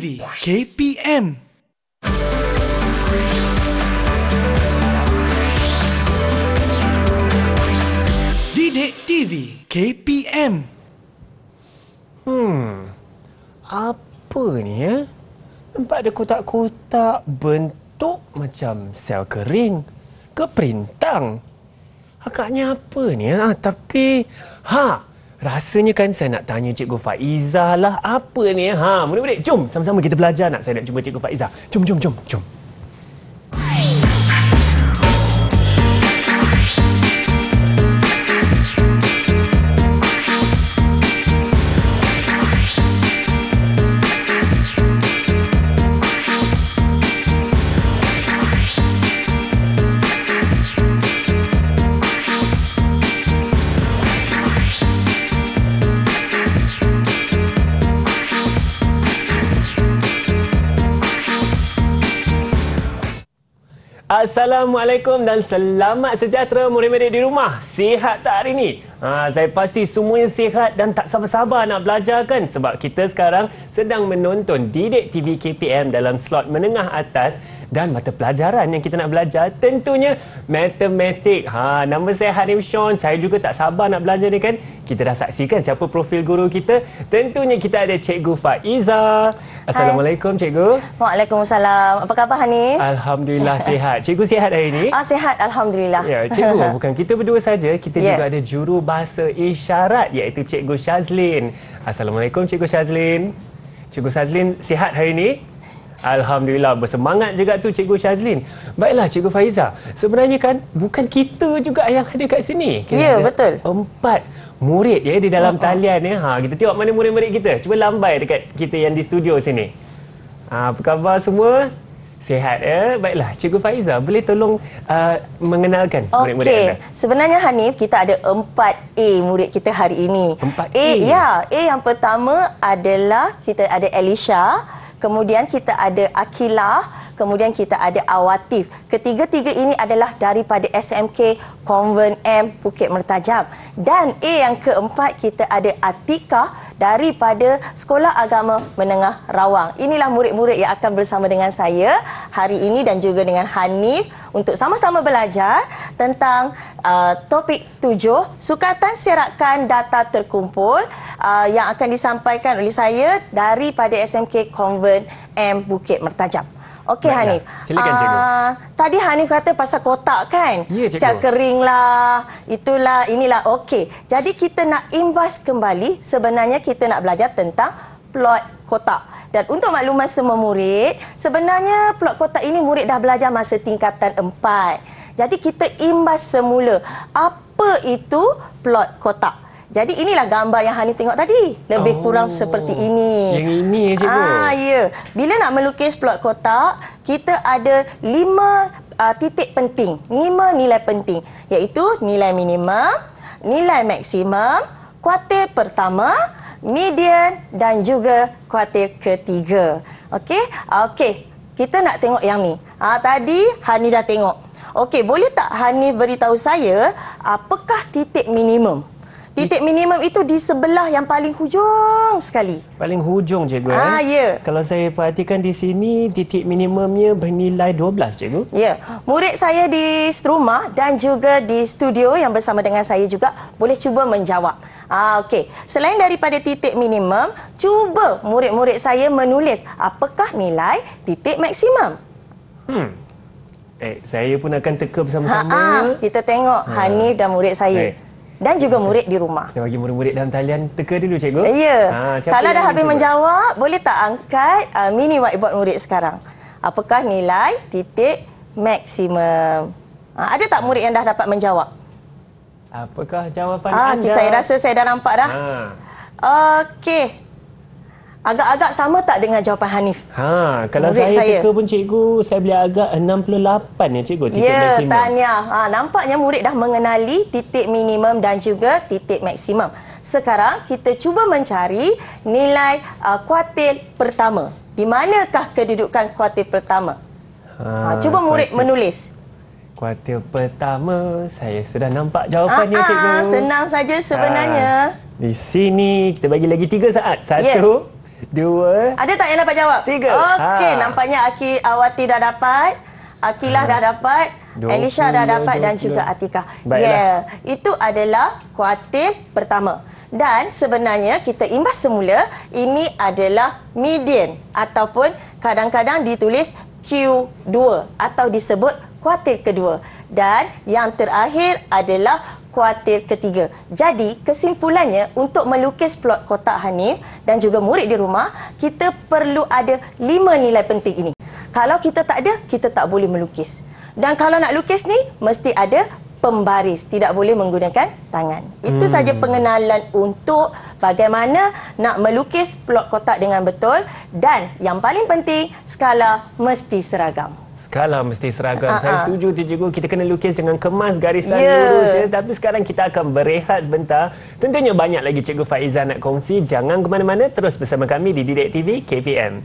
TV KPM. Didik TV KPM. Apa ni ya? Nampak ada kotak-kotak bentuk macam sel kering ke perintang. Agaknya apa ni ya? Tapi rasanya kan saya nak tanya Cikgu Faizah lah. Apa ni? Murid-murid, jom sama-sama kita belajar nak. Saya nak jumpa Cikgu Faizah. Jom. Assalamualaikum dan selamat sejahtera murid-murid di rumah. Sihat tak hari ni? Saya pasti semuanya sihat dan tak sabar-sabar nak belajar kan? Sebab kita sekarang sedang menonton Didik TV KPM dalam slot menengah atas. Dan mata pelajaran yang kita nak belajar tentunya matematik. Nama saya Hanif Syon. Saya juga tak sabar nak belajar ni kan. Kita dah saksikan siapa profil guru kita. Tentunya kita ada Cikgu Faizah. Assalamualaikum Cikgu. Waalaikumsalam. Apa khabar Hanif? Alhamdulillah sihat. Cikgu sihat hari ini? Sihat Alhamdulillah. Ya, Cikgu, bukan kita berdua saja. Kita juga ada juru bahasa isyarat iaitu Cikgu Shazlin. Assalamualaikum Cikgu Shazlin. Cikgu Shazlin sihat hari ini? Alhamdulillah, bersemangat juga tu Cikgu Shazlin. Baiklah Cikgu Faizah, sebenarnya kan bukan kita juga yang ada kat sini. Ya, betul. 4 murid ya di dalam talian ya. Kita tengok mana murid-murid kita. Cuba lambai dekat kita yang di studio sini. Apa khabar semua? Sihat ya? Baiklah, Cikgu Faizah boleh tolong mengenalkan murid-murid anda. Sebenarnya Hanif, kita ada 4A murid kita hari ini. 4A? A yang pertama adalah kita ada Alicia. Kemudian kita ada Akilah. Kemudian kita ada Awatif. Ketiga-tiga ini adalah daripada SMK Konven M Bukit Mertajam. Dan A yang keempat kita ada Atikah daripada Sekolah Agama Menengah Rawang. Inilah murid-murid yang akan bersama dengan saya hari ini dan juga dengan Hanif untuk sama-sama belajar tentang topik 7 Sukatan Serakan Data Terkumpul yang akan disampaikan oleh saya daripada SMK Konven M Bukit Mertajam. Okey Hanif. Silakan Cikgu. Tadi Hanif kata pasal kotak kan? Ya, sel kering lah, itulah, inilah. Okey. Jadi kita nak imbas kembali, sebenarnya kita nak belajar tentang plot kotak. Dan untuk makluman semua murid, sebenarnya plot kotak ini murid dah belajar masa tingkatan 4. Jadi kita imbas semula. Apa itu plot kotak? Jadi inilah gambar yang Hanif tengok tadi. Lebih kurang seperti ini. Yang ini ya Cikgu? Ya. Bila nak melukis plot kotak, kita ada 5 titik penting. 5 nilai penting. Iaitu nilai minimum, nilai maksimum, kuartil pertama, median dan juga kuartil ketiga. Okey? Kita nak tengok yang ni. Tadi Hanif dah tengok. Okey, boleh tak Hanif beritahu saya apakah titik minimum? Titik minimum itu di sebelah yang paling hujung sekali. Paling hujung Cikgu. Kalau saya perhatikan di sini titik minimumnya bernilai 12 Cikgu. Ya. Murid saya di rumah dan juga di studio yang bersama dengan saya juga boleh cuba menjawab. Selain daripada titik minimum, cuba murid-murid saya menulis apakah nilai titik maksimum. Saya pun akan teka bersama-sama. Kita tengok Hanif dan murid saya. Dan juga murid di rumah. Kita bagi murid-murid dalam talian teka dulu Cikgu. Kalau dah habis menjawab, boleh tak angkat mini whiteboard murid sekarang? Apakah nilai titik maksimum? Ada tak murid yang dah dapat menjawab? Apakah jawapan anda? Saya rasa saya dah nampak dah. Okey. Agak-agak sama tak dengan jawapan Hanif? Kalau murid saya teka pun Cikgu, saya boleh agak 68 ya Cikgu, titik maksimum. Tahniah. Nampaknya murid dah mengenali titik minimum dan juga titik maksimum. Sekarang kita cuba mencari nilai kuartil pertama. Di manakah kedudukan kuartil pertama? Cuba murid menulis. Kuartil pertama, saya sudah nampak jawapannya Cikgu. Senang saja sebenarnya. Di sini kita bagi lagi 3 saat. 1 dua. Ada tak yang dapat jawab? Tiga. Okey, nampaknya Awati dah dapat, Akilah dah dapat, Alicia dah dapat dan juga Atikah. Ya, itu adalah kuartil pertama. Dan sebenarnya kita imbas semula, ini adalah median ataupun kadang-kadang ditulis Q2 atau disebut kuartil kedua. Dan yang terakhir adalah kuartil ketiga. Jadi kesimpulannya, untuk melukis plot kotak Hanif dan juga murid di rumah, kita perlu ada 5 nilai penting ini. Kalau kita tak ada, kita tak boleh melukis. Dan kalau nak lukis ni, mesti ada pembaris, tidak boleh menggunakan tangan. Itu saja pengenalan untuk bagaimana nak melukis plot kotak dengan betul. Dan yang paling penting, skala mesti seragam. Skala mesti seragam. Saya setuju tu cikgu, kita kena lukis dengan kemas, garisan lurus ya. Tapi sekarang kita akan berehat sebentar. Tentunya banyak lagi Cikgu Faizah nak kongsi. Jangan ke mana-mana, terus bersama kami di Didik TV KPM.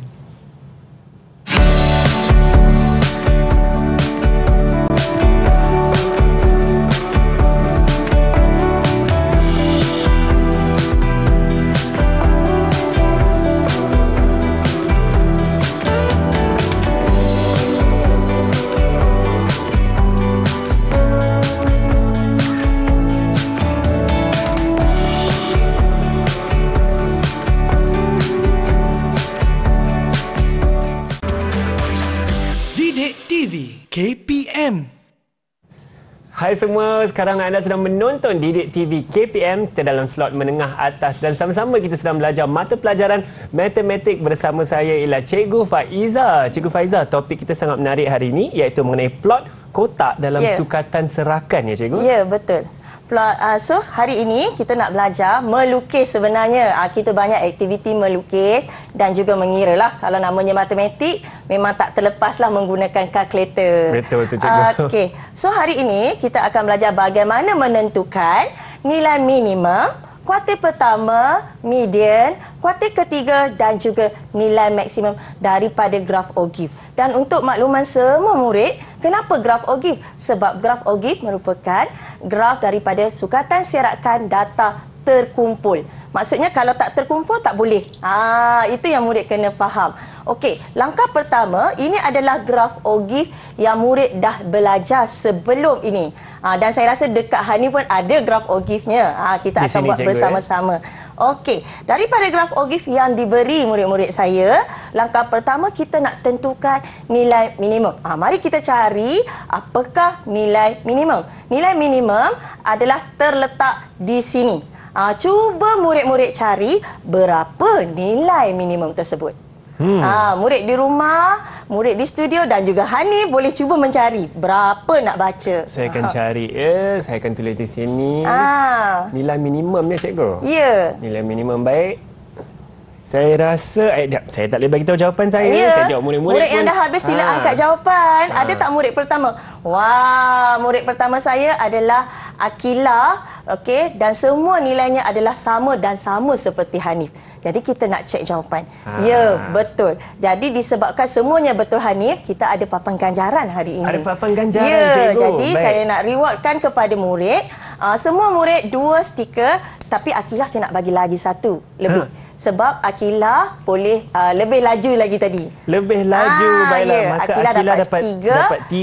Hai semua, sekarang anda sedang menonton Didik TV KPM. Kita dalam slot menengah atas dan sama-sama kita sedang belajar mata pelajaran matematik. Bersama saya ialah Cikgu Faizah. Cikgu Faizah, topik kita sangat menarik hari ini iaitu mengenai plot kotak dalam sukatan serakan ya cikgu? Ya, betul. So hari ini kita nak belajar melukis sebenarnya. Kita banyak aktiviti melukis dan juga mengira lah. Kalau namanya matematik, memang tak terlepaslah menggunakan kalkulator. Betul tu cikgu. Okey. So hari ini kita akan belajar bagaimana menentukan nilai minimum, kuartil pertama, median, kuartil ketiga dan juga nilai maksimum daripada graf OGIF. Dan untuk makluman semua murid, kenapa graf OGIF? Sebab graf OGIF merupakan graf daripada sukatan serakan data terkumpul. Maksudnya kalau tak terkumpul tak boleh. Itu yang murid kena faham. Okey, langkah pertama ini adalah graf OGIF yang murid dah belajar sebelum ini. Dan saya rasa dekat Hani pun ada graf OGIF-nya. Kita akan buat bersama-sama. Okey, daripada graf OGIF yang diberi murid-murid saya, langkah pertama kita nak tentukan nilai minimum. Mari kita cari apakah nilai minimum. Nilai minimum adalah terletak di sini. Cuba murid-murid cari berapa nilai minimum tersebut. Murid di rumah, murid di studio dan juga Hani boleh cuba mencari berapa nak baca. Saya akan cari ya, saya akan tulis di sini. Nilai minimum ni cikgu. Ya. Nilai minimum, baik. Saya rasa saya tak boleh bagi tahu jawapan saya. Saya jawab murid-murid. Murid yang dah habis sila angkat jawapan. Ada tak murid pertama? Wah, murid pertama saya adalah Akilah. Okey, dan semua nilainya adalah sama dan sama seperti Hanif. Jadi kita nak cek jawapan. Ya, betul. Jadi disebabkan semuanya betul Hanif, kita ada papan ganjaran hari ini. Ada papan ganjaran cikgu. Jadi saya nak rewardkan kepada murid. Semua murid 2 stiker, tapi Akilah saya nak bagi lagi 1 lebih. Sebab Akilah boleh lebih laju lagi tadi. Lebih laju, baiklah. Maka Akilah dapat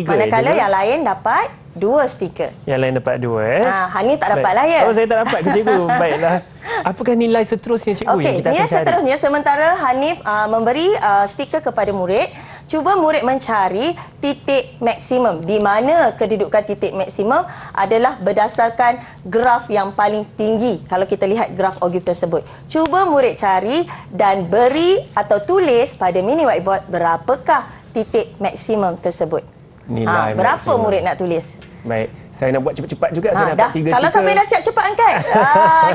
3. Manakala yang lain dapat 2 stiker. Yang lain dapat 2 Hani tak dapat lah ya. Oh, saya tak dapat ke cikgu. Baiklah. Apakah nilai seterusnya cikgu? Okey, nilai seterusnya sementara Hanif memberi stiker kepada murid. Cuba murid mencari titik maksimum. Di mana kedudukan titik maksimum adalah berdasarkan graf yang paling tinggi. Kalau kita lihat graf OGIF tersebut, cuba murid cari dan beri atau tulis pada mini whiteboard berapakah titik maksimum tersebut. Berapa maksimum murid nak tulis? Baik, saya nak buat cepat-cepat juga. Saya nak buat 3 kalau tiga. Sampai dah siap, cepat angkat.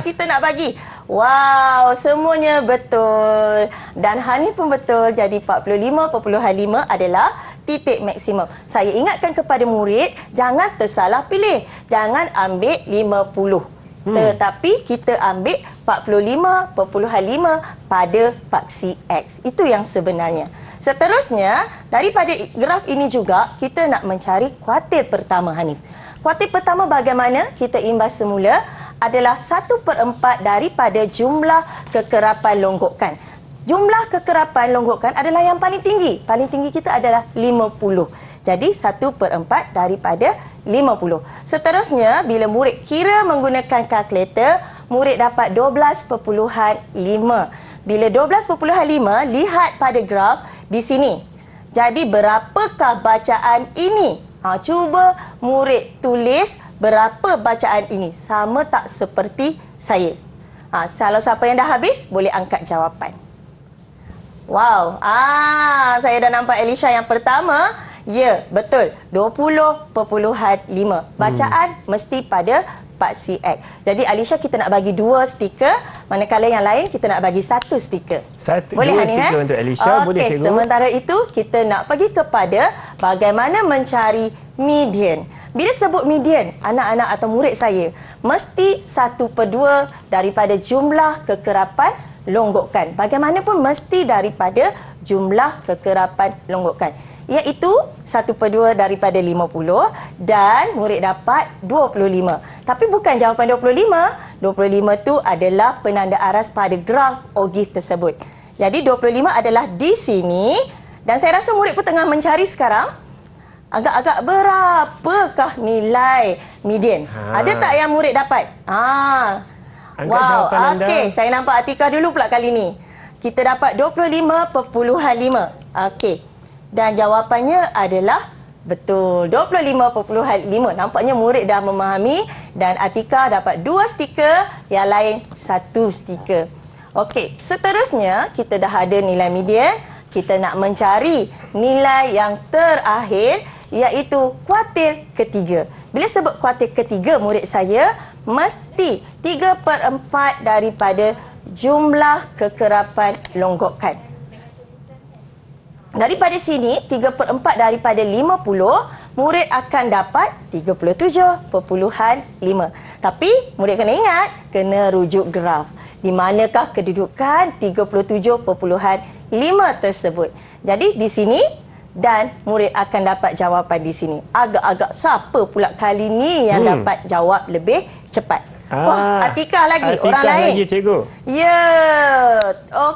Kita nak bagi. Wow, semuanya betul. Dan Hani pun betul. Jadi 45.5 adalah titik maksimum. Saya ingatkan kepada murid, jangan tersalah pilih. Jangan ambil 50. Tetapi kita ambil 45.5 pada paksi X. Itu yang sebenarnya. Seterusnya, daripada graf ini juga, kita nak mencari kuartil pertama Hanif. Kuartil pertama bagaimana? Kita imbas semula adalah 1/4 daripada jumlah kekerapan longgokan. jumlah kekerapan longgokan adalah yang paling tinggi. Paling tinggi kita adalah 50. Jadi 1/4 daripada 50. Seterusnya, bila murid kira menggunakan kalkulator, murid dapat 12.5. Bila 12.5, lihat pada graf di sini. Jadi berapakah bacaan ini? Cuba murid tulis berapa bacaan ini. Sama tak seperti saya? Kalau siapa yang dah habis, boleh angkat jawapan. Wow, saya dah nampak Alicia yang pertama. Ya, betul. 20.5. Bacaan mesti pada paksi X. Jadi Alicia, kita nak bagi 2 stiker, manakala yang lain kita nak bagi 1 stiker. Boleh, Hanif? Stiker untuk Alicia, boleh cikgu. Sementara itu, kita nak pergi kepada bagaimana mencari median. Bila sebut median, anak-anak atau murid saya mesti 1/2 daripada jumlah kekerapan longgokan. Bagaimanapun mesti daripada jumlah kekerapan longgokan, iaitu 1/2 daripada 50 dan murid dapat 25. Tapi bukan jawapan 25. 25 tu adalah penanda aras pada graf or GIF tersebut. Jadi 25 adalah di sini dan saya rasa murid pun tengah mencari sekarang agak-agak berapakah nilai median. Ada tak yang murid dapat? Wow, okey, saya nampak Atikah dulu pula kali ni. Kita dapat 25.5. Okey. Dan jawapannya adalah betul, 25.5. Nampaknya murid dah memahami dan Atikah dapat 2 stiker, yang lain 1 stiker. Okey, seterusnya kita dah ada nilai median. Kita nak mencari nilai yang terakhir, iaitu kuartil ketiga. Bila sebut kuartil ketiga, murid saya mesti 3/4 daripada jumlah kekerapan longgokan. Daripada sini, 3/4 daripada 50, murid akan dapat 37.5. Tapi, murid kena ingat, kena rujuk graf. Di manakah kedudukan 37.5 tersebut? Jadi, di sini dan murid akan dapat jawapan di sini. Agak-agak siapa pula kali ni yang dapat jawab lebih cepat? Wah, Atikah lagi, Atikah orang lain lagi, cikgu. Ya,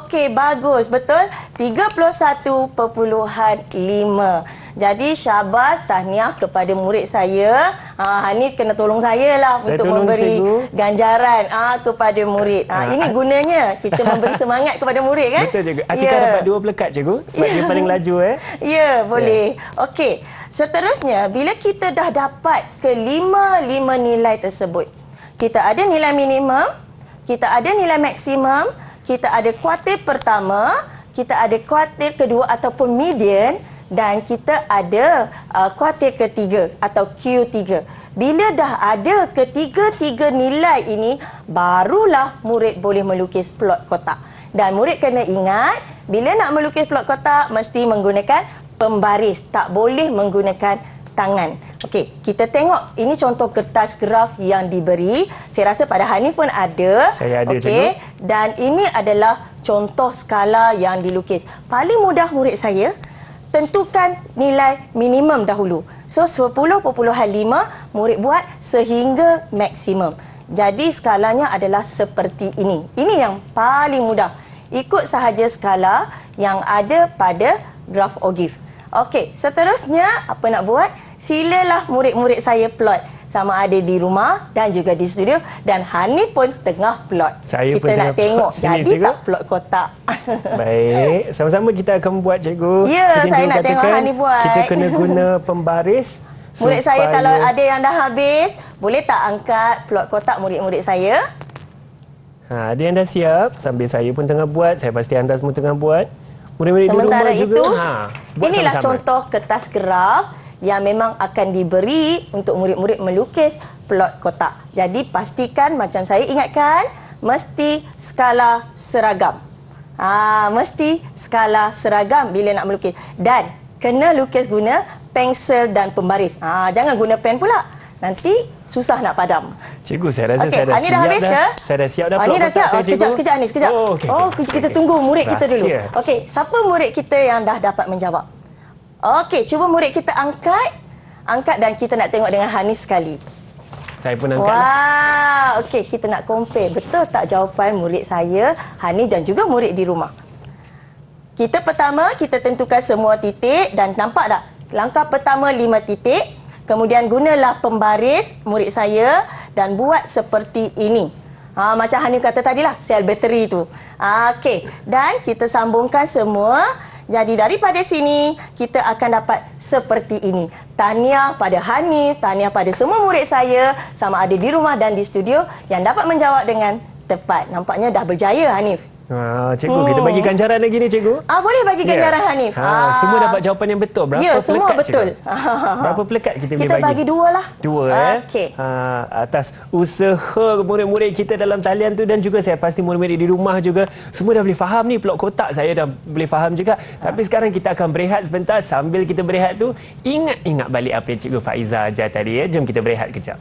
okey, bagus, betul. 31.5. Jadi syabas, tahniah kepada murid saya. Hanif kena tolong saya lah untuk memberi cikgu ganjaran kepada murid. Ini gunanya kita memberi semangat kepada murid, kan? Betul, cikgu. Atikah dapat 2 pelekat, cikgu, sebab dia paling laju. Boleh. Okey, seterusnya, bila kita dah dapat kelima-lima nilai tersebut, kita ada nilai minimum, kita ada nilai maksimum, kita ada kuartil pertama, kita ada kuartil kedua ataupun median dan kita ada kuartil ketiga atau Q3. Bila dah ada ketiga-tiga nilai ini, barulah murid boleh melukis plot kotak. Dan murid kena ingat, bila nak melukis plot kotak, mesti menggunakan pembaris. Tak boleh menggunakan tangan. Okey, kita tengok ini contoh kertas graf yang diberi. Saya rasa pada Hanif pun ada. Saya ada. Okey, dan ini adalah contoh skala yang dilukis. Paling mudah murid saya tentukan nilai minimum dahulu. So 10.5 murid buat sehingga maksimum. Jadi skalanya adalah seperti ini. Ini yang paling mudah. Ikut sahaja skala yang ada pada graf or GIF. Okey, seterusnya apa nak buat? Silalah murid-murid saya plot. Sama ada di rumah dan juga di studio. Dan Hanif pun tengah plot. Saya kita nak tengok, jadi cikgu tak plot kotak. Baik, sama-sama kita akan buat, cikgu. Ya, saya nak tengok Hanif buat. Kita kena guna pembaris. Murid saya kalau ada yang dah habis, boleh tak angkat plot kotak murid-murid saya? Ada yang dah siap. Sambil saya pun tengah buat, saya pasti anda semua tengah buat. Sementara itu, inilah contoh kertas graf yang memang akan diberi untuk murid-murid melukis plot kotak. Jadi pastikan, macam saya ingatkan, mesti skala seragam. Mesti skala seragam bila nak melukis. Dan kena lukis guna pensel dan pembaris. Jangan guna pen pula. Nanti susah nak padam. Cikgu, saya rasa saya dah siap dah. Saya dah siap dah plot kotak saya, cikgu. Sekejap, Anis, sekejap. Kita tunggu murid kita dulu. Okey, siapa murid kita yang dah dapat menjawab? Okey, cuba murid kita angkat. Angkat dan kita nak tengok dengan Hanif sekali. Saya pun angkat. Okey, kita nak compare. Betul tak jawapan murid saya, Hanif dan juga murid di rumah? Kita pertama, kita tentukan semua titik dan nampak tak? Langkah pertama 5 titik. Kemudian gunalah pembaris murid saya dan buat seperti ini. Macam Hanif kata tadi lah, sel bateri tu. Okey, dan kita sambungkan semua. Jadi daripada sini, kita akan dapat seperti ini. Tahniah pada Hanif, tahniah pada semua murid saya, sama ada di rumah dan di studio yang dapat menjawab dengan tepat. Nampaknya dah berjaya Hanif. Cikgu, kita bagi ganjaran lagi ni, Cikgu. Boleh bagi ganjaran, Hanif. Semua dapat jawapan yang betul. Berapa semua pelekat, betul. Berapa pelekat kita boleh bagi? Kita bagi 2 lah. 2, okay. Atas usaha murid-murid kita dalam talian tu, dan juga saya pasti murid-murid di rumah juga, semua dah boleh faham ni, Plot Kotak. Saya dah boleh faham juga. Tapi sekarang kita akan berehat sebentar. Sambil kita berehat tu, ingat-ingat balik apa yang Cikgu Faizah ajar tadi. Jom kita berehat kejap.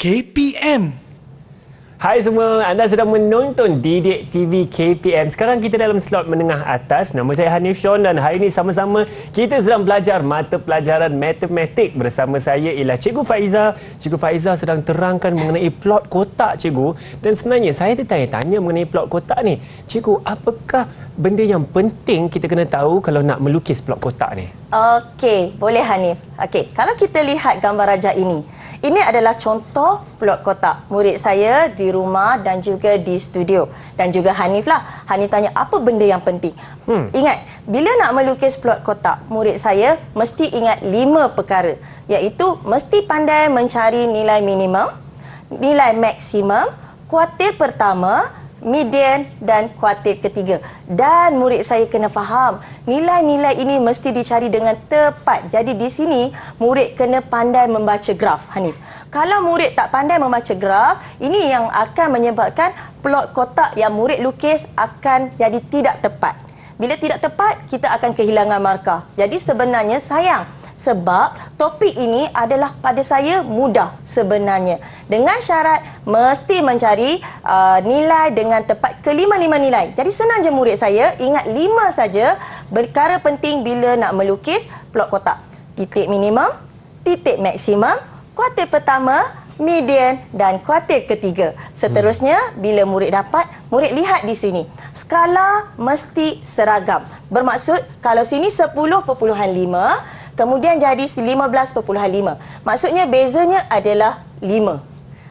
KPM. Hai semua, anda sedang menonton Didik TV KPM. Sekarang kita dalam slot menengah atas. Nama saya Hanif Syon dan hari ini sama-sama kita sedang belajar mata pelajaran matematik. Bersama saya ialah Cikgu Faizah. Cikgu Faizah sedang terangkan mengenai plot kotak, Cikgu. Dan sebenarnya saya tertanya-tanya mengenai plot kotak ni. Cikgu, apakah benda yang penting kita kena tahu kalau nak melukis plot kotak ni? Okey, boleh Hanif. Okey, kalau kita lihat gambar rajah ini. Ini adalah contoh plot kotak murid saya di rumah dan juga di studio. Dan juga Hanif lah. Hanif tanya apa benda yang penting. Ingat, bila nak melukis plot kotak murid saya, mesti ingat 5 perkara. Iaitu mesti pandai mencari nilai minimum, nilai maksimum, kuartil pertama, median dan kuartil ketiga. Dan murid saya kena faham nilai-nilai ini mesti dicari dengan tepat. Jadi di sini murid kena pandai membaca graf, Hanif. Kalau murid tak pandai membaca graf, ini yang akan menyebabkan plot kotak yang murid lukis akan jadi tidak tepat. Bila tidak tepat, kita akan kehilangan markah. Jadi sebenarnya sayang, sebab topik ini adalah pada saya mudah sebenarnya. Dengan syarat mesti mencari nilai dengan tepat kelima-lima nilai. Jadi senang je murid saya, ingat 5 saja perkara penting bila nak melukis plot kotak. Titik minimum, titik maksimum, kuartil pertama, median dan kuartil ketiga. Seterusnya, bila murid dapat, murid lihat di sini. Skala mesti seragam. Bermaksud kalau sini 10.5, kemudian jadi 15.5. Maksudnya bezanya adalah 5.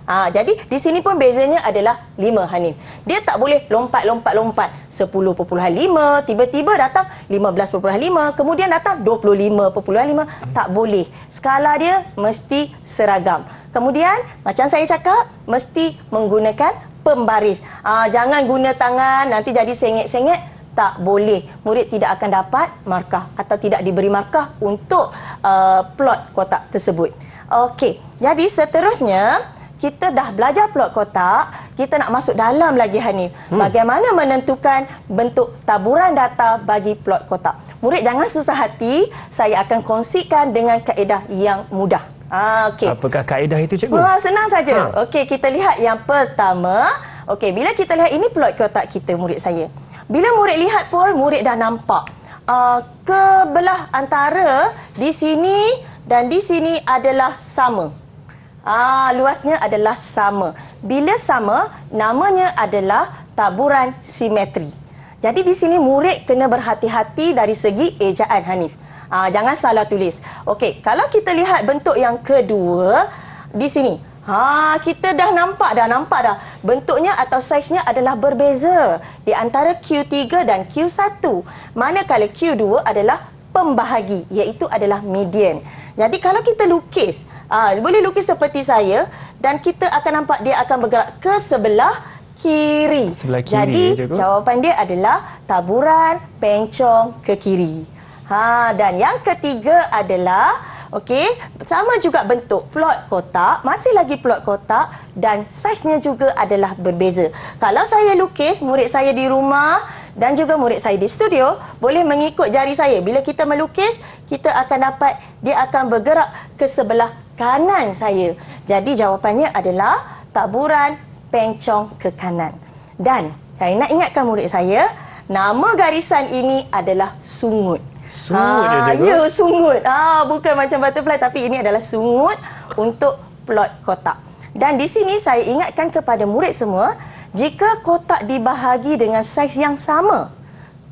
Jadi di sini pun bezanya adalah 5, Hanif. Dia tak boleh lompat-lompat-lompat. 10.5, tiba-tiba datang 15.5, kemudian datang 25.5. Tak boleh. Skala dia mesti seragam. Kemudian, macam saya cakap, mesti menggunakan pembaris. Jangan guna tangan, nanti jadi sengit-sengit. Tak boleh. Murid tidak akan dapat markah atau tidak diberi markah untuk plot kotak tersebut. Okey, jadi seterusnya kita dah belajar plot kotak, kita nak masuk dalam lagi Hanif. Bagaimana menentukan bentuk taburan data bagi plot kotak. Murid jangan susah hati, saya akan kongsikan dengan kaedah yang mudah. Okey. Apakah kaedah itu, Cikgu? Senang saja. Okey, kita lihat yang pertama. Okey, bila kita lihat ini plot kotak kita murid saya. Bila murid lihat pun, murid dah nampak kebelah antara di sini dan di sini adalah sama. Luasnya adalah sama. Bila sama, namanya adalah taburan simetri. Jadi di sini murid kena berhati-hati dari segi ejaan, Hanif. Jangan salah tulis. Okey, kalau kita lihat bentuk yang kedua di sini. Kita dah nampak dah. Bentuknya atau saiznya adalah berbeza di antara Q3 dan Q1. Manakala Q2 adalah pembahagi, iaitu adalah median. Jadi kalau kita lukis, boleh lukis seperti saya dan kita akan nampak dia akan bergerak ke sebelah kiri. Jadi jawapan dia adalah taburan pencong ke kiri. Dan yang ketiga adalah Okey, sama juga bentuk plot kotak, masih lagi plot kotak dan saiznya juga adalah berbeza. Kalau saya lukis, murid saya di rumah dan juga murid saya di studio boleh mengikut jari saya. Bila kita melukis, kita akan dapat, dia akan bergerak ke sebelah kanan saya. Jadi jawapannya adalah taburan pencong ke kanan. Dan saya nak ingatkan murid saya, nama garisan ini adalah sungut. Sungut ya, sungut. Bukan macam butterfly, tapi ini adalah sungut untuk plot kotak. Dan di sini saya ingatkan kepada murid semua, jika kotak dibahagi dengan saiz yang sama,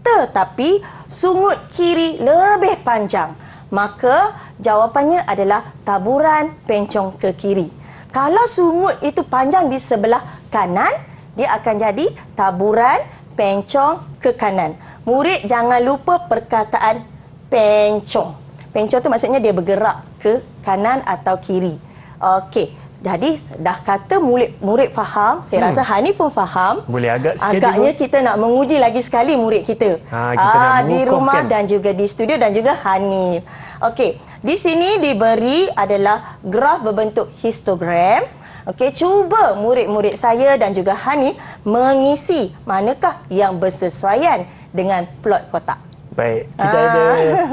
tetapi sungut kiri lebih panjang, maka jawapannya adalah taburan pencong ke kiri. Kalau sungut itu panjang di sebelah kanan, dia akan jadi taburan pencong ke kanan. Murid jangan lupa perkataan pencong. Pencong tu maksudnya dia bergerak ke kanan atau kiri. Okey, jadi dah kata murid faham. Saya rasa Hanif pun faham. Boleh agak sikit. Agaknya kita nak menguji lagi sekali murid kita. Kita di rumah kan? Dan juga di studio dan juga Hanif. Okey, di sini diberi adalah graf berbentuk histogram. Okey, cuba murid-murid saya dan juga Hanif mengisi manakah yang bersesuaian dengan plot kotak. Baik, kita ada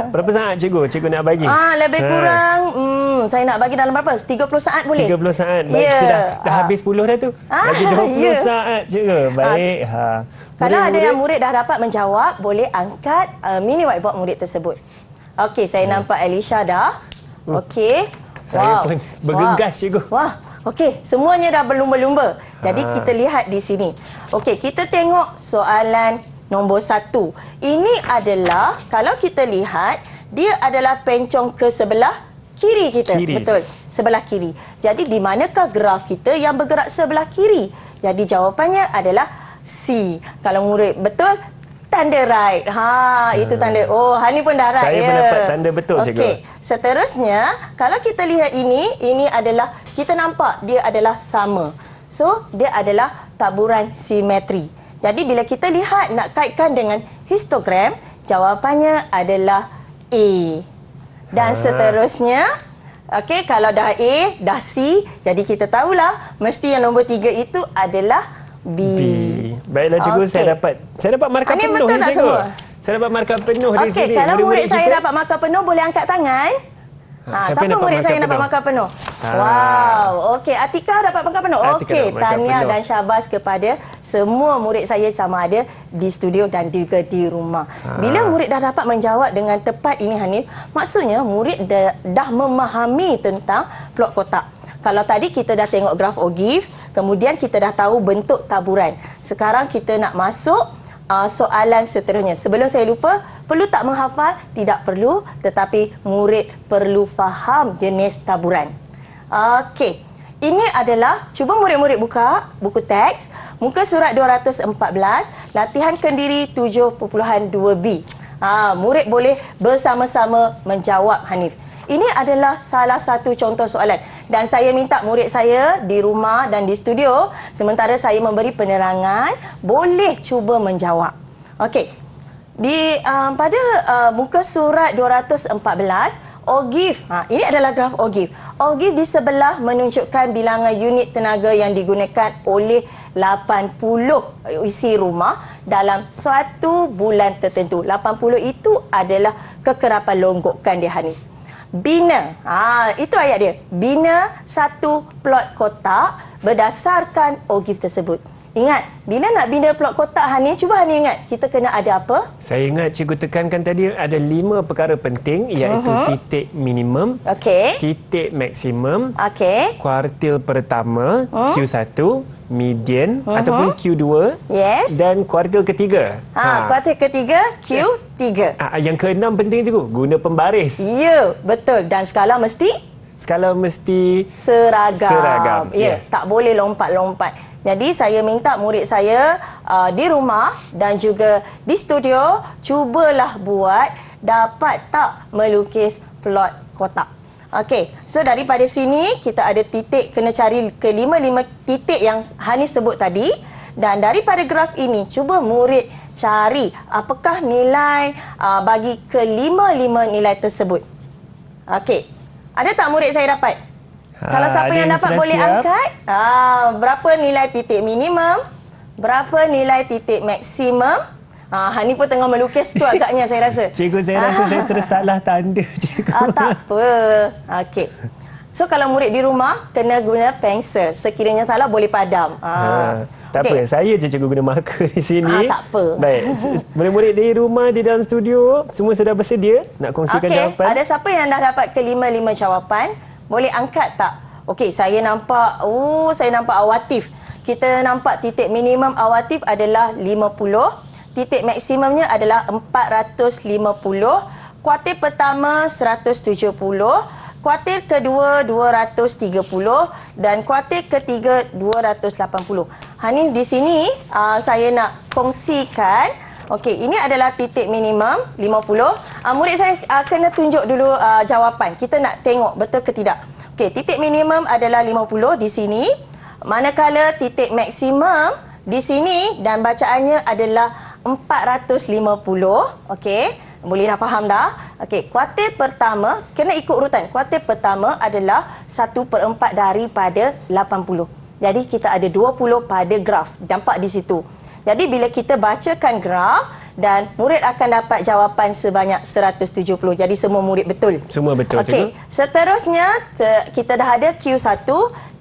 berapa saat cikgu nak bagi? Lebih kurang saya nak bagi dalam berapa? 30 saat boleh? 30 saat. Baik, kita dah habis 10 dah tu. Bagi 20 saat cikgu. Baik. Kalau ada yang murid dah dapat menjawab, boleh angkat mini whiteboard murid tersebut. Okey, saya nampak Alicia dah. Okey. Saya pun bergegas cikgu. Okey, semuanya dah berlumba-lumba. Jadi kita lihat di sini. Okey, kita tengok soalan Nombor 1. Ini adalah, kalau kita lihat, dia adalah pencong ke sebelah kiri kita. Betul, sebelah kiri. Jadi, di manakah graf kita yang bergerak sebelah kiri? Jadi, jawapannya adalah C. Kalau murid betul, tanda right. Itu tanda. Hani pun dah right. Saya pun dapat tanda betul, cikgu. Okey, seterusnya, kalau kita lihat ini adalah, kita nampak dia adalah sama. So, dia adalah taburan simetri. Jadi, bila kita lihat nak kaitkan dengan histogram, jawapannya adalah A. Dan seterusnya, okey, kalau dah A, dah C, jadi kita tahulah mesti yang nombor 3 itu adalah B. Baiklah, cikgu, saya dapat markah penuh ni, cikgu. Semua? Saya dapat markah penuh di sini. Okey, kalau murid saya dapat markah penuh, boleh angkat tangan. Siapa murid saya dapat markah penuh? Wow, okey, Atikah dapat markah penuh. Okey, tahniah dan syabas kepada semua murid saya sama ada di studio dan juga di rumah. Bila murid dah dapat menjawab dengan tepat ini, Hanif, maksudnya murid dah memahami tentang plot kotak. Kalau tadi kita dah tengok graf or GIF, kemudian kita dah tahu bentuk taburan. Sekarang kita nak masuk soalan seterusnya. Sebelum saya lupa, perlu tak menghafal? Tidak perlu, tetapi murid perlu faham jenis taburan. Okey, ini adalah, cuba murid-murid buka buku teks, muka surat 214, latihan kendiri 7.2b. Murid boleh bersama-sama menjawab, Hanif. Ini adalah salah satu contoh soalan. Dan saya minta murid saya di rumah dan di studio, sementara saya memberi penerangan, boleh cuba menjawab. Okey. Pada muka surat 214, OGIF. Ini adalah graf OGIF. OGIF di sebelah menunjukkan bilangan unit tenaga yang digunakan oleh 80 isi rumah dalam suatu bulan tertentu. 80 itu adalah kekerapan longgokkan dia, Hanif. Bina, itu ayat dia. Bina satu plot kotak berdasarkan OGIF tersebut. Ingat, bila nak bina plot kotak, Hani, cuba Hani ingat, kita kena ada apa? Saya ingat cikgu tekankan tadi ada 5 perkara penting, iaitu titik minimum, titik maksimum, kuartil pertama, Q1, median ataupun Q2, dan kuartil ketiga. Kuartil ketiga, Q3. Yang ke-6 penting cikgu, guna pembaris. Ya, betul. Dan skala mesti? Skala mesti seragam. Ya, tak boleh lompat-lompat. Jadi, saya minta murid saya di rumah dan juga di studio, cubalah buat, dapat tak melukis plot kotak. Okey, so daripada sini, kita ada titik, kena cari kelima-lima titik yang Hanif sebut tadi. Dan daripada graf ini, cuba murid cari apakah nilai bagi kelima-lima nilai tersebut. Okey, Ada tak murid saya dapat? Kalau siapa yang dapat boleh siap. Angkat. Berapa nilai titik minimum? Berapa nilai titik maksimum? Hanif pun tengah melukis tu agaknya saya rasa. Cikgu, saya rasa saya tersalah tanda, cikgu. Tak apa. Okey. So, kalau murid di rumah, kena guna pensel. Sekiranya salah, boleh padam. Tak apa. Saya je cikgu guna marker di sini. Tak apa. Baik. Murid-murid di rumah, di dalam studio, semua sudah bersedia nak kongsikan jawapan? Ada siapa yang dah dapat kelima-lima jawapan? Boleh angkat tak? Okey, saya nampak, saya nampak Awatif. Kita nampak titik minimum Awatif adalah 50. Titik maksimumnya adalah 450, kuartil pertama 170, kuartil kedua 230 dan kuartil ketiga 280. Hanif, di sini saya nak kongsikan. Okey, ini adalah titik minimum 50. Murid saya kena tunjuk dulu jawapan. Kita nak tengok betul ke tidak. Okey, titik minimum adalah 50 di sini. Manakala titik maksimum di sini dan bacaannya adalah 450, okey, boleh dah faham dah. Okey, kuartil pertama, kena ikut urutan. Kuartil pertama adalah 1/4 daripada 80. Jadi, kita ada 20 pada graf, dampak di situ. Jadi, bila kita bacakan graf, dan murid akan dapat jawapan sebanyak 170. Jadi, semua murid betul. Semua betul, cikgu. Okey, seterusnya, kita dah ada Q1,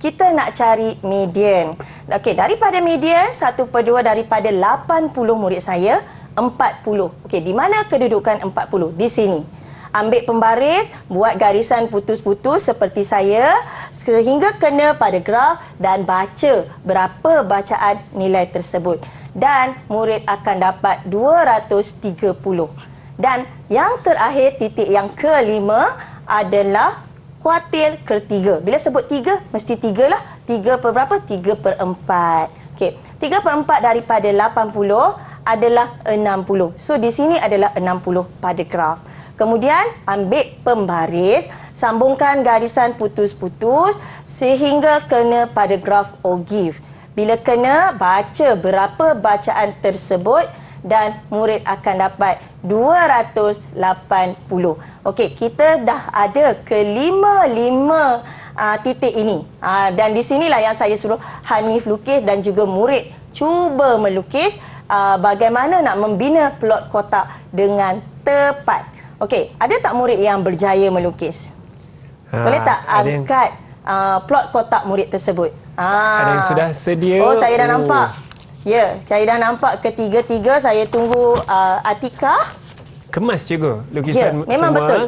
kita nak cari median. Okey, daripada median 1/2 daripada 80 murid saya 40. Okey, di mana kedudukan 40? Di sini. Ambil pembaris, buat garisan putus-putus seperti saya sehingga kena pada graf dan baca berapa bacaan nilai tersebut. Dan murid akan dapat 230. Dan yang terakhir, titik yang kelima adalah kuartil ketiga. Bila sebut 3, mesti 3 lah. 3 per berapa? 3/4. Okey. 3/4 daripada 80 adalah 60. So, di sini adalah 60 pada graf. Kemudian, ambil pembaris, sambungkan garisan putus-putus sehingga kena pada graf ogive. Bila kena, baca berapa bacaan tersebut dan murid akan dapat 280. Okey, kita dah ada kelima-lima titik ini. Dan di sinilah yang saya suruh Hanif lukis dan juga murid cuba melukis bagaimana nak membina plot kotak dengan tepat. Okey, ada tak murid yang berjaya melukis? Boleh tak angkat plot kotak murid tersebut? Ada yang sudah sedia? Oh, saya dah nampak. Ya, saya dah nampak ketiga-tiga. Saya tunggu Atikah. Kemas, cikgu, lukisan semua. Memang betul.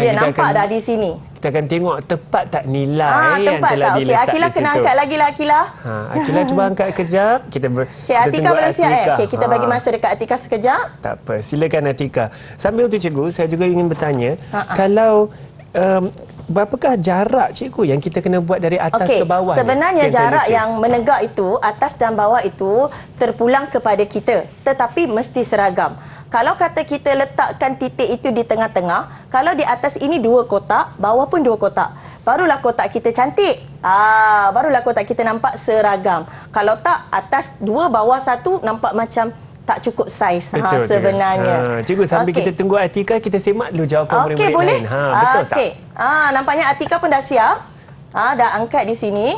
Ya, nampak dah di sini. Kita akan tengok tepat tak nilai yang telah diletak di situ. Okey, Akilah kena angkat lagi lah, Akilah. Akilah cuba angkat kejap. Okey, Atikah belum siap eh? Okey, kita bagi masa dekat Atikah sekejap. Tak apa, silakan Atikah. Sambil tu, cikgu, saya juga ingin bertanya. Kalau... berapakah jarak, cikgu, yang kita kena buat dari atas ke bawah? Sebenarnya jarak yang menegak itu, atas dan bawah itu terpulang kepada kita. Tetapi mesti seragam. Kalau kata kita letakkan titik itu di tengah-tengah, kalau di atas ini 2 kotak, bawah pun 2 kotak. Barulah kotak kita cantik. Barulah kotak kita nampak seragam. Kalau tak, atas 2, bawah 1, nampak macam tak cukup saiz sebenarnya. Cikgu, sambil kita tunggu Atikah, kita semak dulu jawapan murid-murid lain. Betul tak? Nampaknya Atikah pun dah siap. Dah angkat di sini.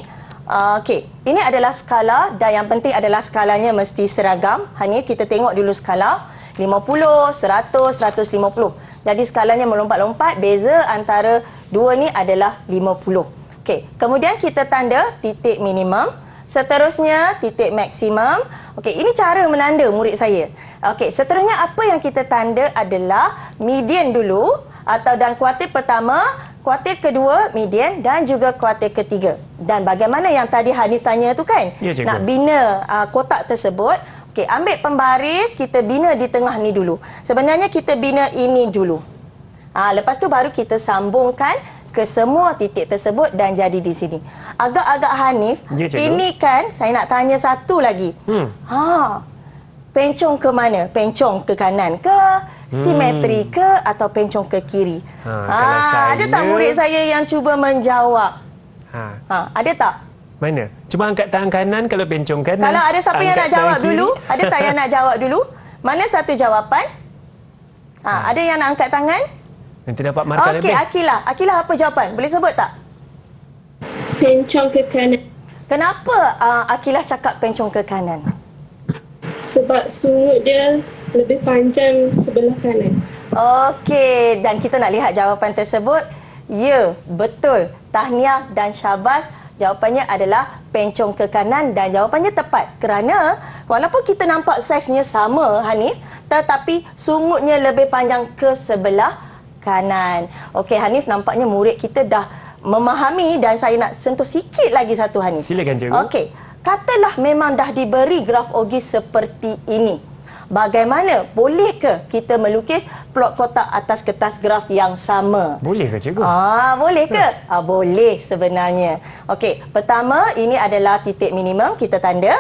Okey, ini adalah skala dan yang penting adalah skalanya mesti seragam. Hanif, kita tengok dulu skala. 50, 100, 150. Jadi skalanya melompat-lompat. Beza antara dua ni adalah 50. Okey, kemudian kita tanda titik minimum. Seterusnya titik maksimum. Okey, ini cara menanda murid saya. Okey, seterusnya apa yang kita tanda adalah median dulu atau dan kuartil pertama, kuartil kedua, median dan juga kuartil ketiga. Dan bagaimana yang tadi Hanif tanya tu kan? Ya, nak bina kotak tersebut. Okey, ambil pembaris, kita bina di tengah ni dulu. Sebenarnya kita bina ini dulu. Lepas tu baru kita sambungkan ke semua titik tersebut dan jadi di sini. Agak-agak Hanif, ini kan saya nak tanya satu lagi. Pencong ke mana? Pencong ke kanan ke? Simetri ke? Atau pencong ke kiri? Ada tak murid saya yang cuba menjawab? Ada tak? Mana? Cuma angkat tangan kanan kalau pencong kanan. Kalau ada siapa yang nak jawab dulu? Ada tak yang nak jawab dulu? Mana satu jawapan? Ada yang nak angkat tangan? nanti dapat markah lebih. Okey, Akilah. Akilah, apa jawapan? Boleh sebut tak? Pencong ke kanan. Kenapa Akilah cakap pencong ke kanan? Sebab sungut dia lebih panjang sebelah kanan. Okey, dan kita nak lihat jawapan tersebut. Ya, betul. Tahniah dan syabas. Jawapannya adalah pencong ke kanan dan jawapannya tepat. Kerana walaupun kita nampak saiznya sama, Hanif, tetapi sungutnya lebih panjang ke sebelah kanan. Okey, Hanif, nampaknya murid kita dah memahami dan saya nak sentuh sikit lagi satu, Hanif. Silakan, Cikgu. Okey, katalah memang dah diberi graf ogis seperti ini. Bagaimana? Bolehkah kita melukis plot kotak atas kertas graf yang sama? Bolehkah, Cikgu? Bolehkah? Boleh sebenarnya. Okey, pertama ini adalah titik minimum, kita tanda.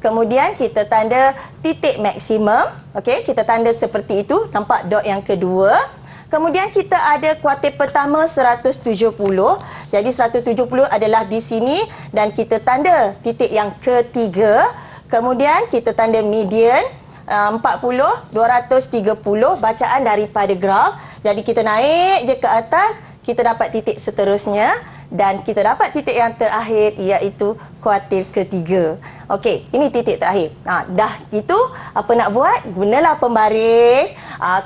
Kemudian kita tanda titik maksimum. Okey, kita tanda seperti itu. Nampak dot yang kedua. Kemudian kita ada kuartil pertama 170. Jadi 170 adalah di sini dan kita tanda titik yang ketiga. Kemudian kita tanda median. 40, 230 bacaan daripada graf. Jadi kita naik je ke atas, kita dapat titik seterusnya dan kita dapat titik yang terakhir iaitu kuartil ketiga. Okey, ini titik terakhir. Dah itu, apa nak buat? Gunalah pembaris.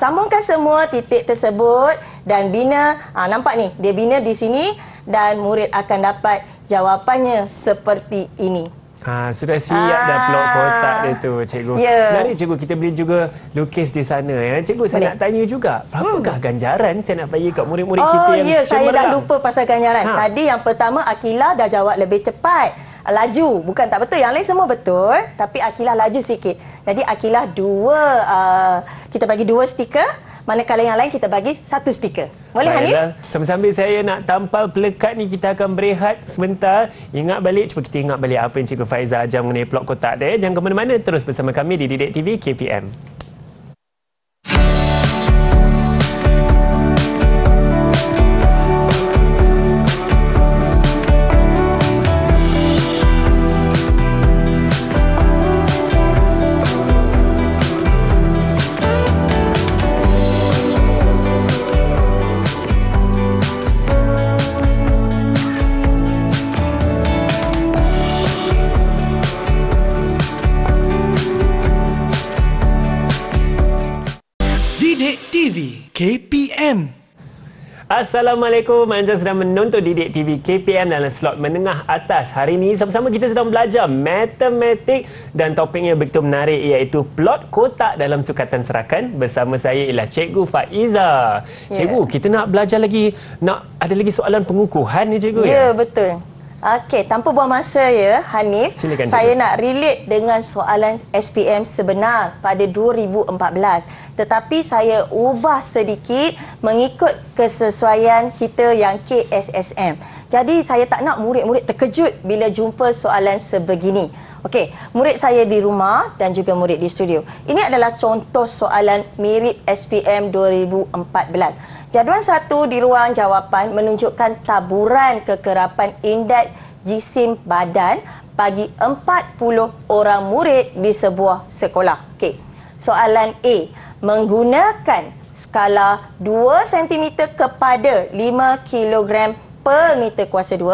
Sambungkan semua titik tersebut dan bina. Nampak ni, dia bina di sini dan murid akan dapat jawapannya seperti ini. Sudah siap dah plot kotak dia tu, Cikgu. Menarik, Cikgu. Kita boleh juga lukis di sana, ya. Cikgu, saya nak tanya juga, berapakah ganjaran saya nak bagi kat murid-murid kita yang cemerlang? Saya dah lupa pasal ganjaran. Tadi yang pertama, Akilah dah jawab lebih cepat. Laju, bukan tak betul. Yang lain semua betul, tapi Akilah laju sikit. Jadi Akilah kita bagi 2 stiker, manakala yang lain kita bagi 1 stiker. Boleh, Hanif? Sambil-sambil saya nak tampal pelekat ni, kita akan berehat sebentar. Ingat balik, cuba kita ingat balik apa yang Cikgu Faizah ajar mengenai plot kotak dia. Jangan ke mana-mana, terus bersama kami di Didik TV KPM. Assalamualaikum, anda sedang menonton Didik TV KPM dalam slot menengah atas. Hari ini sama-sama kita sedang belajar matematik dan topiknya begitu menarik iaitu plot kotak dalam Sukatan Serakan. Bersama saya ialah Cikgu Faizah. Cikgu, kita nak belajar lagi, nak ada lagi soalan pengukuhan ni, Cikgu. Ya, betul. Okey, tanpa buang masa ya, Hanif. Silakan, saya Cikgu nak relate dengan soalan SPM sebenar pada 2014. Tetapi saya ubah sedikit mengikut kesesuaian kita yang KSSM. Jadi saya tak nak murid-murid terkejut bila jumpa soalan sebegini. Okey, murid saya di rumah dan juga murid di studio. Ini adalah contoh soalan mirip SPM 2014. Jadual 1 di ruang jawapan menunjukkan taburan kekerapan indeks jisim badan bagi 40 orang murid di sebuah sekolah. Okey, soalan A, menggunakan skala 2 cm kepada 5 kg per meter kuasa 2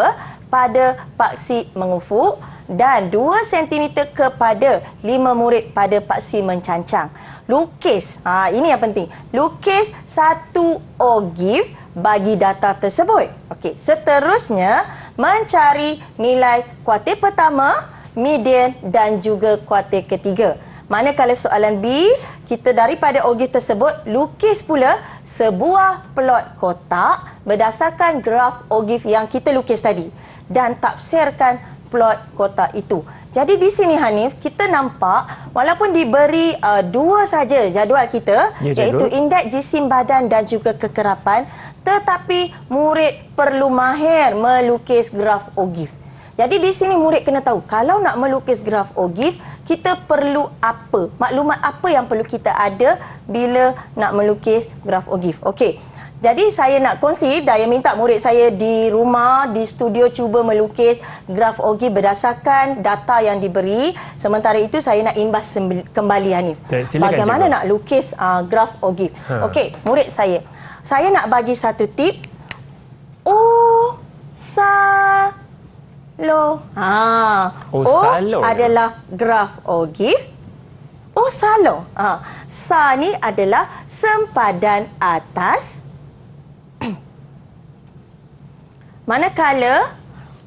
pada paksi mengufuk dan 2 cm kepada 5 murid pada paksi mencancang. Lukis, ini yang penting. Lukis satu ogif bagi data tersebut. Okey, seterusnya mencari nilai kuartil pertama, median dan juga kuartil ketiga. Manakala soalan B, kita daripada ogif tersebut lukis pula sebuah plot kotak berdasarkan graf ogif yang kita lukis tadi dan tafsirkan plot kotak itu. Jadi di sini, Hanif, kita nampak walaupun diberi 2 saja jadual kita, iaitu indeks jisim badan dan juga kekerapan, tetapi murid perlu mahir melukis graf ogif. Jadi di sini murid kena tahu kalau nak melukis graf ogif, kita perlu apa? Maklumat apa yang perlu kita ada bila nak melukis graf ogif? Okey. Jadi saya nak kongsi, saya minta murid saya di rumah, di studio cuba melukis graf ogif berdasarkan data yang diberi. Sementara itu saya nak imbas kembali, Hanif. Bagaimana nak lukis graf ogif? Okey, murid saya. Saya nak bagi satu tip. Usalo. Usalo adalah graf or give. Usalo. Sa ni adalah sempadan atas. Manakala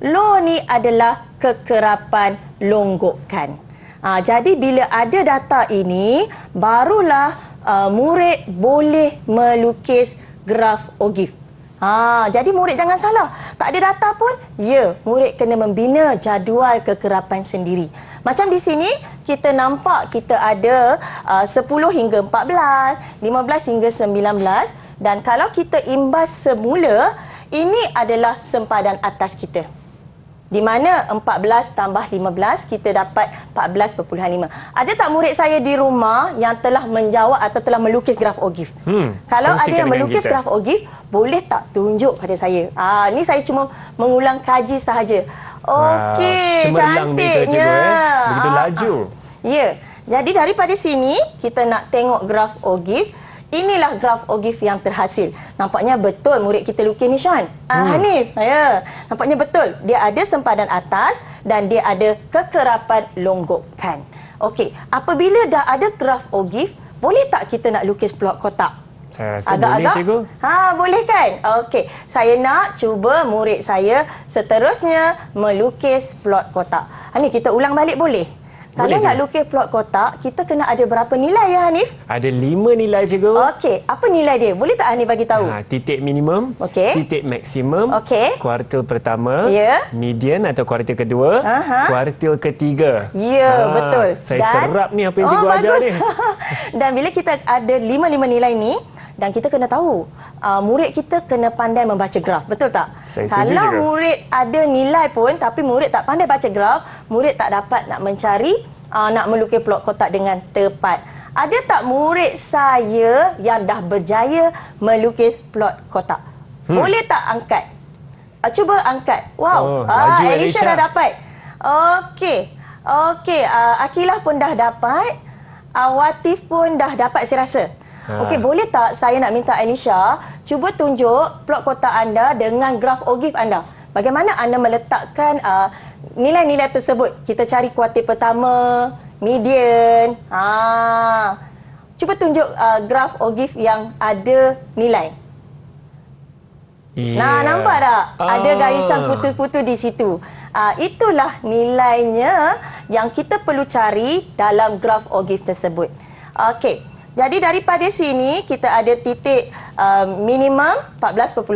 lo ni adalah kekerapan longgokkan. Jadi bila ada data ini, barulah murid boleh melukis graf or gif. Jadi murid jangan salah. Tak ada data pun, ya, murid kena membina jadual kekerapan sendiri. Macam di sini, kita nampak kita ada 10 hingga 14, 15 hingga 19. Dan kalau kita imbas semula, ini adalah sempadan atas kita. Di mana 14 tambah 15, kita dapat 14.5. Ada tak murid saya di rumah yang telah menjawab atau telah melukis graf or gif? Kalau ada yang melukis graf or gif, boleh tak tunjuk pada saya? Ini saya cuma mengulang kaji sahaja. Okey, cantiknya. Begitu laju. Ya, jadi daripada sini, kita nak tengok graf or gif. Inilah graf or gif yang terhasil. Nampaknya betul murid kita lukis ni, Syon. Hanif, ya. Nampaknya betul. Dia ada sempadan atas dan dia ada kekerapan longgokkan. Okey, apabila dah ada graf or gif, boleh tak kita nak lukis plot kotak? Saya rasa agak-agak boleh, cikgu. Boleh kan? Okey, saya nak cuba murid saya seterusnya melukis plot kotak. Hanif, kita ulang balik boleh? Kalau nak lukis plot kotak, kita kena ada berapa nilai ya, Hanif? Ada 5 nilai, cikgu. Okey, apa nilai dia? Boleh tak Hanif bagi tahu? Titik minimum, titik maksimum, kuartil pertama, median atau kuartil kedua, kuartil ketiga. Ya, betul. Saya serap ni apa yang cikgu ajar ni. Dan bila kita ada 5 nilai ni, dan kita kena tahu, murid kita kena pandai membaca graf. Betul tak? Kalau murid ada nilai pun, tapi murid tak pandai baca graf, murid tak dapat nak mencari, nak melukis plot kotak dengan tepat. Ada tak murid saya yang dah berjaya melukis plot kotak? Boleh tak angkat? Cuba angkat. Wow, Alicia dah dapat. Okey, Akilah pun dah dapat. Awatif pun dah dapat saya rasa. Okey, boleh tak saya nak minta Alicia cuba tunjuk plot kotak anda dengan graf or gif anda. Bagaimana anda meletakkan nilai-nilai tersebut? Kita cari kuartil pertama, median. Cuba tunjuk graf or gif yang ada nilai. Nah, nampak tak? Ada garisan putus-putus di situ. Itulah nilainya yang kita perlu cari dalam graf or gif tersebut. Okey. Jadi daripada sini kita ada titik minimum 14.5,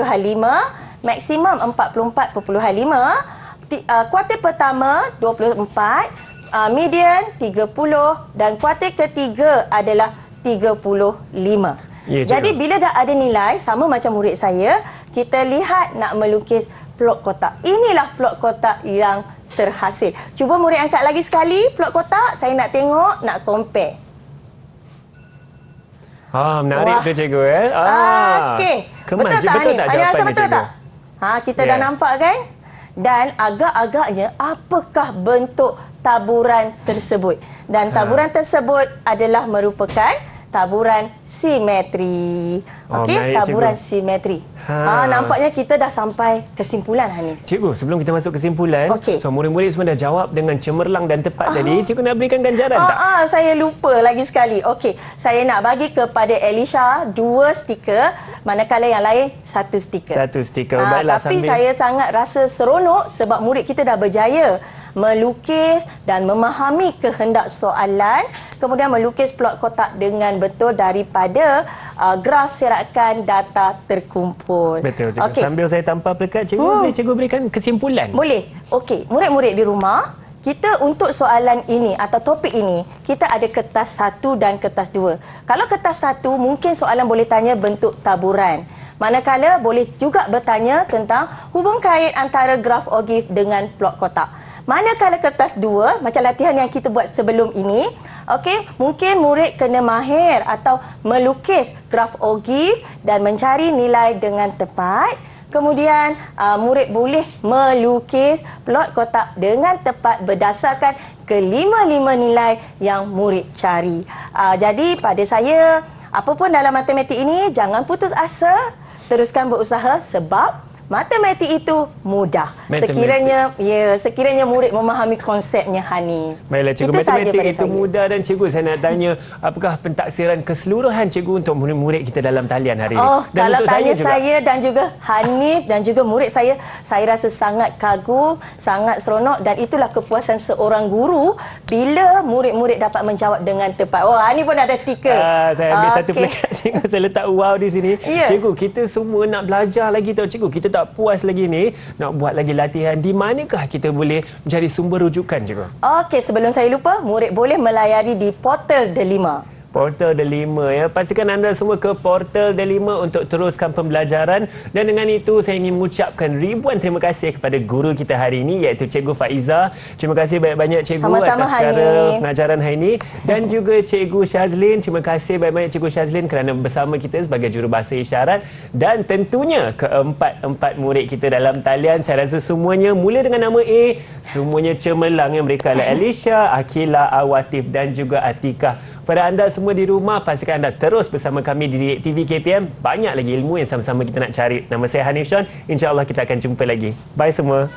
maksimum 44.5, kuartil pertama 24, median 30 dan kuartil ketiga adalah 35. Jadi bila dah ada nilai sama macam murid saya, kita lihat nak melukis plot kotak. Inilah plot kotak yang terhasil. Cuba murid angkat lagi sekali plot kotak, saya nak tengok, nak compare. Menarik tu cikgu Okey. Betul tak Hanif? Rasa betul tak? Kita dah nampak kan? Dan agak-agaknya apakah bentuk taburan tersebut? Dan taburan tersebut adalah merupakan taburan simetri. Okey, taburan simetri. Nampaknya kita dah sampai kesimpulan Hanif. Cikgu, sebelum kita masuk kesimpulan, so murid-murid semua dah jawab dengan cemerlang dan tepat tadi. Cikgu nak berikan ganjaran tak? Saya lupa lagi sekali. Okey, saya nak bagi kepada Alicia 2 stiker, manakala yang lain 1 stiker. 1 stiker. Baiklah, tapi saya sangat rasa seronok sebab murid kita dah berjaya melukis dan memahami kehendak soalan, kemudian melukis plot kotak dengan betul daripada graf serakan data terkumpul. Betul. Sambil saya tanpa pelekat, cikgu boleh cikgu berikan kesimpulan? Boleh. Okey, murid-murid di rumah, kita untuk soalan ini atau topik ini, kita ada kertas 1 dan kertas 2. Kalau kertas 1, mungkin soalan boleh tanya bentuk taburan. Manakala boleh juga bertanya tentang hubung kait antara graf or gif dengan plot kotak. Manakala kertas 2, macam latihan yang kita buat sebelum ini, mungkin murid kena mahir atau melukis graf or gif dan mencari nilai dengan tepat. Kemudian murid boleh melukis plot kotak dengan tepat berdasarkan kelima-lima nilai yang murid cari. Jadi pada saya, Apapun dalam matematik ini, jangan putus asa, teruskan berusaha sebab matematik itu mudah. Sekiranya murid memahami konsepnya, Hanif. Baiklah, cikgu, matematik itu mudah. Dan cikgu, saya nak tanya, apakah pentaksiran keseluruhan cikgu untuk murid-murid kita dalam talian hari ini? Oh, dan kalau tanya saya dan juga Hanif dan juga murid saya rasa sangat kagum, sangat seronok, dan itulah kepuasan seorang guru bila murid-murid dapat menjawab dengan tepat. Oh, Hanif pun ada stiker. Saya ambil satu plakat, cikgu, saya letak wow di sini. Yeah. Cikgu, kita semua nak belajar lagi tau, cikgu. Kita tak puas lagi ni, nak buat lagi latihan. Di manakah kita boleh mencari sumber rujukan, cikgu? Okey, sebelum saya lupa, murid boleh melayari di Portal Delima. Portal Delima, ya. Pastikan anda semua ke Portal Delima untuk teruskan pembelajaran. Dan dengan itu, saya ingin mengucapkan ribuan terima kasih kepada guru kita hari ini, iaitu Cikgu Faizah. Terima kasih banyak-banyak, cikgu, atas cara pengajaran hari ini. Dan juga Cikgu Shazlin. Terima kasih banyak-banyak, Cikgu Shazlin, kerana bersama kita sebagai jurubahasa isyarat. Dan tentunya keempat-empat murid kita dalam talian. Saya rasa semuanya mula dengan nama A, semuanya cemerlang yang mereka adalah Alicia, Akilah, Awatif dan juga Atikah. Pada anda semua di rumah, pastikan anda terus bersama kami di Didik TV KPM. Banyak lagi ilmu yang sama-sama kita nak cari. Nama saya Hanif Syon. InsyaAllah kita akan jumpa lagi. Bye semua.